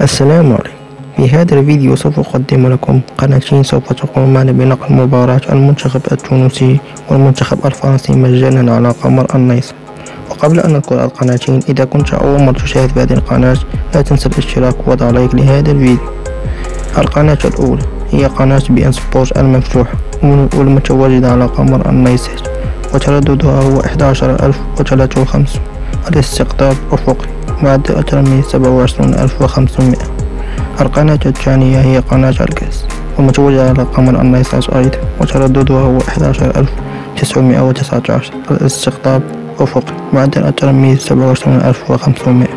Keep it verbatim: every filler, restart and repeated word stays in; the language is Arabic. السلام عليكم. في هذا الفيديو سوف أقدم لكم قناتين سوف تقوم معنا بنقل مباراة المنتخب التونسي والمنتخب الفرنسي مجانا على قمر النايس. وقبل أن أذكر القناتين، إذا كنت أول مرة تشاهد هذه القناة لا تنسى الاشتراك ووضع لايك لهذا الفيديو. القناة الأولى هي قناة بي ان سبورت المفتوحة والمتواجدة على قمر النايس، وترددها هو أحد عشر ألف وثلاثة وخمسين، الاستقطاب أفقي، معدل الترميز سبعة وعشرين ألف وخمسمائة. القناة الثانية هي قناة أركس ومتواجدة على قمر النايس أيضا، وترددها هو أحد عشر ألف وتسعمائة وتسعة عشر، الاستقطاب أفقي، معدل الترميز سبعة وعشرين ألف وخمسمائة.